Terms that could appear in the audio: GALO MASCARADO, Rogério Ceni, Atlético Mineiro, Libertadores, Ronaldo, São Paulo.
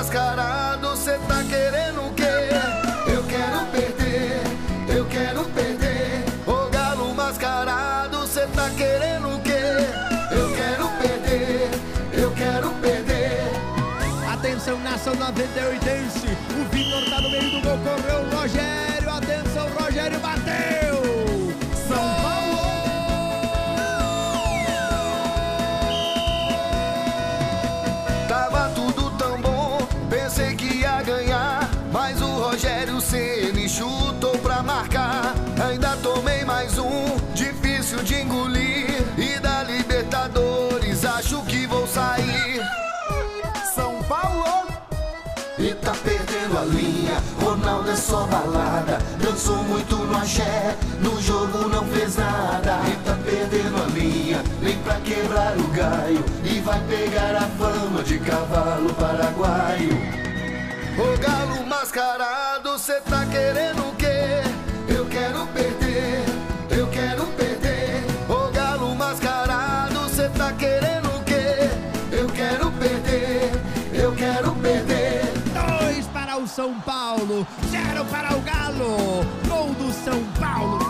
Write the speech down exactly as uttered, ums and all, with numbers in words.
mascarado, cê tá querendo o quê? Eu quero perder, eu quero perder. Ô galo mascarado, cê tá querendo o quê? Eu quero perder, eu quero perder. Atenção, nação noventa e oito-ense, o Vitor tá no meio do gol, correu o Rogério, atenção, o Rogério bateu! São Paulo! Mas o Rogério Ceni chutou pra marcar. Ainda tomei mais um, difícil de engolir. E da Libertadores acho que vou sair. São Paulo! E tá perdendo a linha, Ronaldo é só balada. Dançou muito no axé, no jogo não fez nada. E tá perdendo a linha, nem pra quebrar o galho. E vai pegar a fama de cavalo paraguaio. Ô galo mascarado, cê tá querendo o quê? Eu quero perder, eu quero perder. Ô galo mascarado, cê tá querendo o quê? Eu quero perder, eu quero perder. Dois para o São Paulo, zero para o Galo. Gol do São Paulo.